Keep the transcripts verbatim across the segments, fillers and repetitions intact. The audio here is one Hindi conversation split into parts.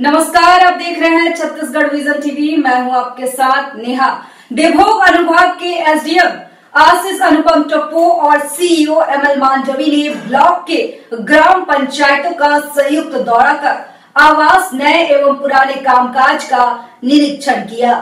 नमस्कार, आप देख रहे हैं छत्तीसगढ़ विजन टीवी। मैं हूं आपके साथ नेहा। देवोग अनुभाग के S D M Ashish Anupam Chopra और सीईओ एम एल मान ने ब्लॉक के ग्राम पंचायतों का संयुक्त दौरा कर आवास नए एवं पुराने कामकाज का निरीक्षण किया।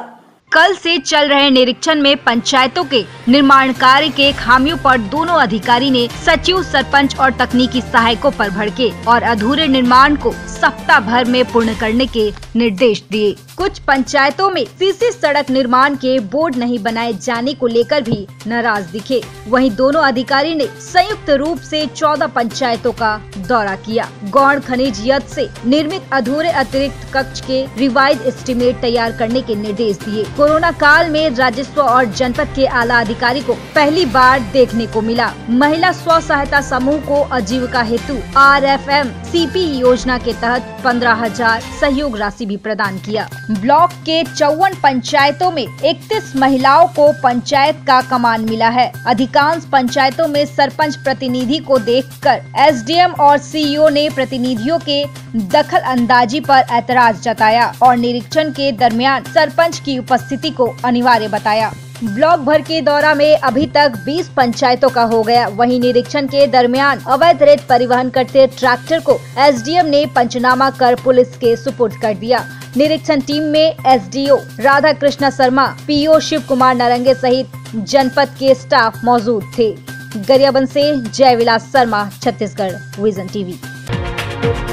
कल से चल रहे निरीक्षण में पंचायतों के निर्माण कार्य के खामियों पर दोनों अधिकारी ने सचिव, सरपंच और तकनीकी सहायकों पर भड़के और अधूरे निर्माण को सप्ताह भर में पूर्ण करने के निर्देश दिए। कुछ पंचायतों में सीसी सड़क निर्माण के बोर्ड नहीं बनाए जाने को लेकर भी नाराज दिखे। वहीं दोनों अधिकारी ने संयुक्त रूप से चौदह पंचायतों का दौरा किया। गौड़ खनिज यंत्र से निर्मित अधूरे अतिरिक्त कक्ष के रिवाइज एस्टीमेट तैयार करने के निर्देश दिए। कोरोना काल में राजस्व और जनपद के आला अधिकारी को पहली बार देखने को मिला। महिला स्व सहायता समूह को आजीविका हेतु R F M C P योजना के तहत पंद्रह हजार सहयोग राशि भी प्रदान किया। ब्लॉक के चौवन पंचायतों में इकतीस महिलाओं को पंचायत का कमान मिला है। अधिकांश पंचायतों में सरपंच प्रतिनिधि को देखकर एस डी एम और सीईओ ने प्रतिनिधियों के दखल अंदाजी पर ऐतराज जताया और निरीक्षण के दरमियान सरपंच की उपस्थिति को अनिवार्य बताया। ब्लॉक भर के दौरा में अभी तक बीस पंचायतों का हो गया। वहीं निरीक्षण के दरमियान अवैध रेत परिवहन करते ट्रैक्टर को एसडीएम ने पंचनामा कर पुलिस के सुपुर्द कर दिया। निरीक्षण टीम में एसडीओ राधा कृष्णा शर्मा, पीओ शिवकुमार नारंगे सहित जनपद के स्टाफ मौजूद थे। गरियाबंद से जय विलास शर्मा, छत्तीसगढ़ विजन टीवी।